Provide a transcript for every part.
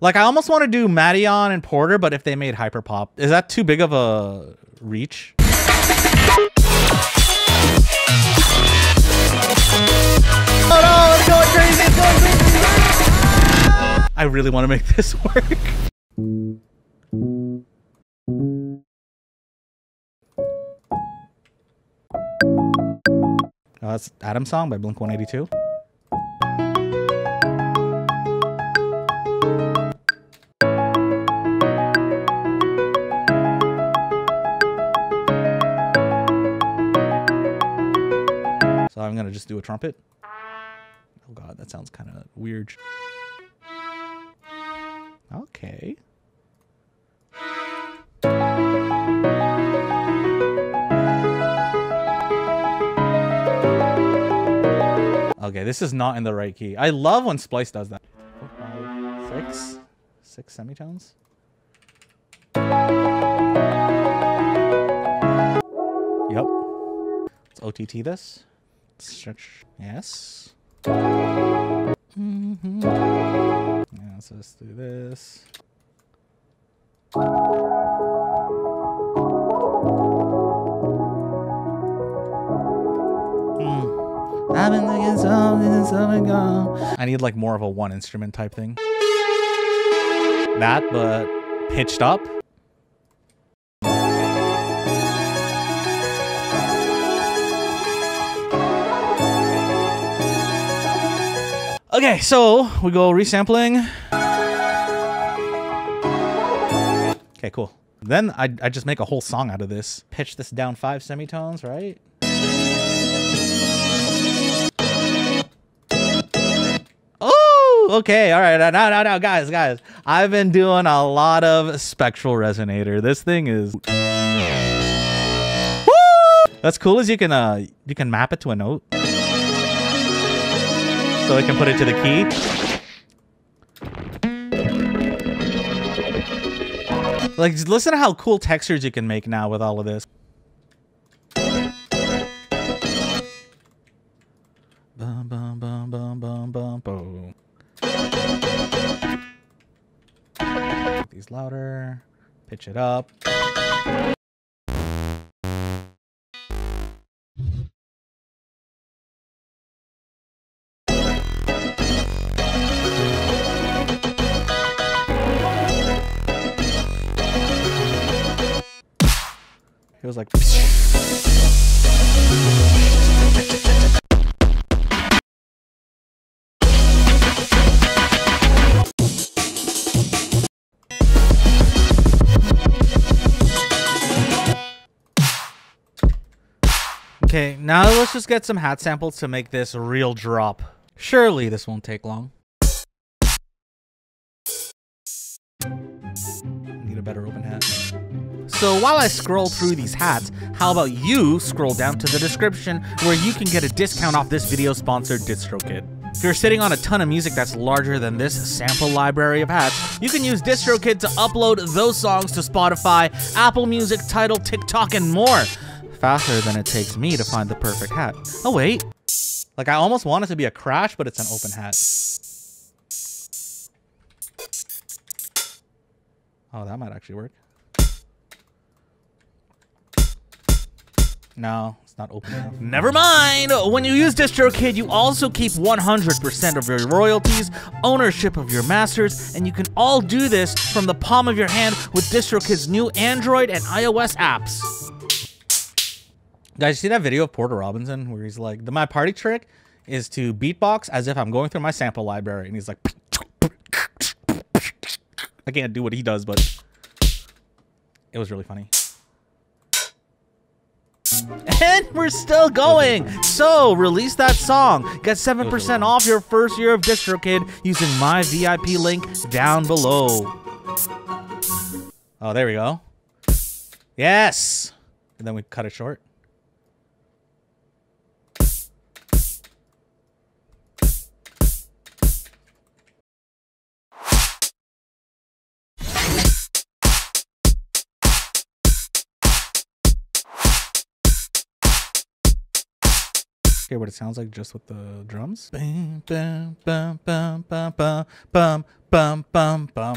Like, I almost want to do Madeon and Porter, but if they made Hyperpop, is that too big of a reach? Oh no, it's going crazy, it's going crazy! Ah! I really want to make this work. Oh, that's Adam's Song by Blink-182. So I'm gonna just do a trumpet. Oh god, that sounds kind of weird. Okay. Okay, this is not in the right key. I love when Splice does that. 4, 5, 6. 6 semitones. Yep. Let's OTT this. Stretch. Yes. Mm-hmm. Yeah, so let's do this. I've been thinking something gone. I need like more of a one instrument type thing. That, but pitched up. Okay, so we go resampling. Okay, cool. Then I just make a whole song out of this. Pitch this down 5 semitones, right? Okay, all right, no, guys. I've been doing a lot of spectral resonator. This thing is... Woo! That's cool is you can map it to a note. So I can put it to the key. Like, just listen to how cool textures you can make now with all of this. Bum, bum, bum, bum, bum, bum, boom. Make these louder, pitch it up. It was like... Okay, now let's just get some hat samples to make this real drop. Surely this won't take long. Need a better open hat. So while I scroll through these hats, how about you scroll down to the description where you can get a discount off this video sponsored DistroKid. If you're sitting on a ton of music that's larger than this sample library of hats, you can use DistroKid to upload those songs to Spotify, Apple Music, Tidal, TikTok, and more. Faster than it takes me to find the perfect hat. Oh wait, like I almost want it to be a crash, but it's an open hat. Oh, that might actually work. No, it's not open enough. Never mind! When you use DistroKid, you also keep 100% of your royalties, ownership of your masters, and you can all do this from the palm of your hand with DistroKid's new Android and iOS apps. Guys, you see that video of Porter Robinson where he's like, my party trick is to beatbox as if I'm going through my sample library. And he's like, I can't do what he does, but it was really funny. And we're still going. So release that song. Get 7% off your first year of DistroKid using my VIP link down below. Oh, there we go. Yes. And then we cut it short. scared what it sounds like just with the drums. Bam, bam, bam, bam, bam, bam, bam, bam, bam, bam.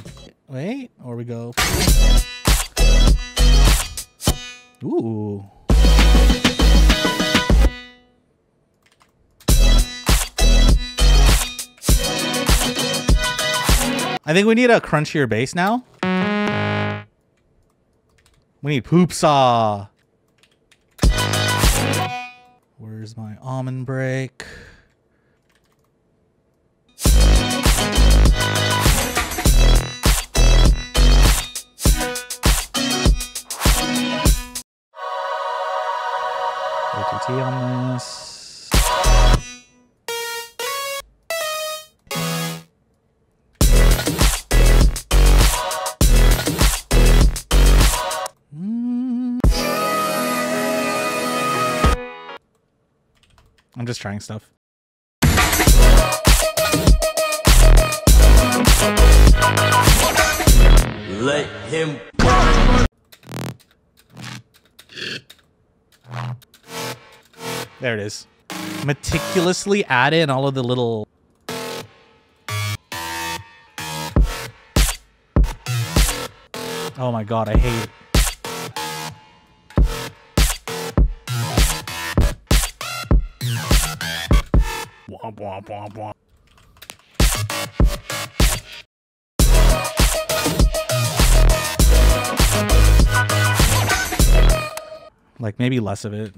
Wait, or we go. Ooh. I think we need a crunchier bass now. We need Poopsaw. Where's my almond break? OTT on this. I'm just trying stuff. Let him go. There it is. Meticulously add in all of the little. Oh my god, I hate it. Womp, womp, womp. Like maybe less of it.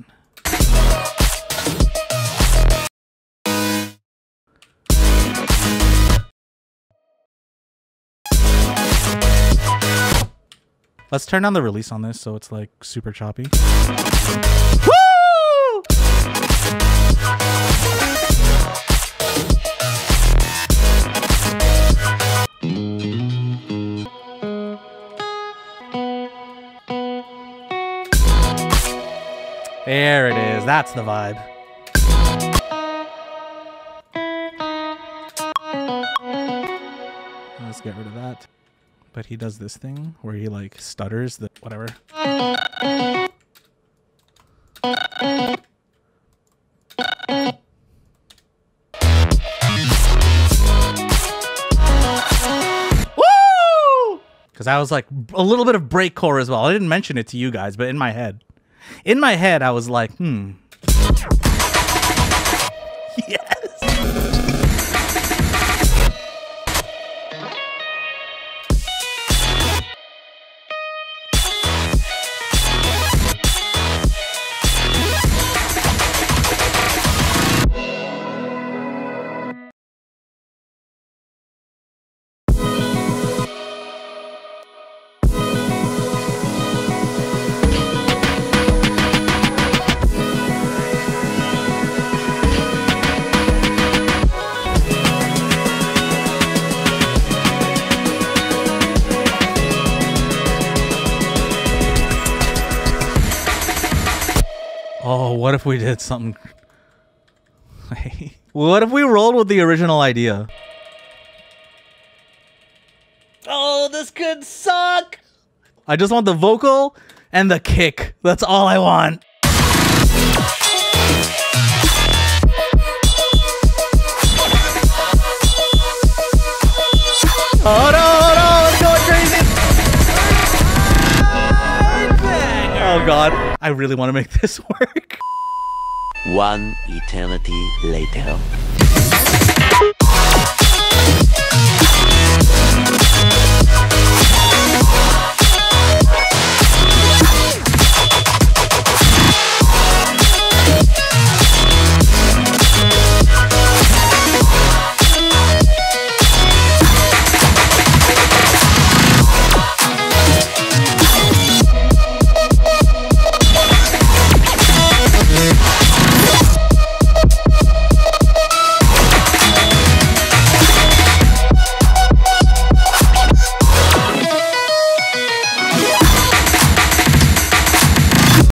Let's turn down the release on this so it's like super choppy. There it is. That's the vibe. Let's get rid of that. But he does this thing where he like stutters the whatever. Woo! Because I was like a little bit of breakcore as well. I didn't mention it to you guys, but in my head. In my head, I was like, Yes! Oh, what if we did something? What if we rolled with the original idea? Oh, this could suck. I just want the vocal and the kick. That's all I want. Oh, no, it's going crazy. Oh, God. I really want to make this work. One eternity later.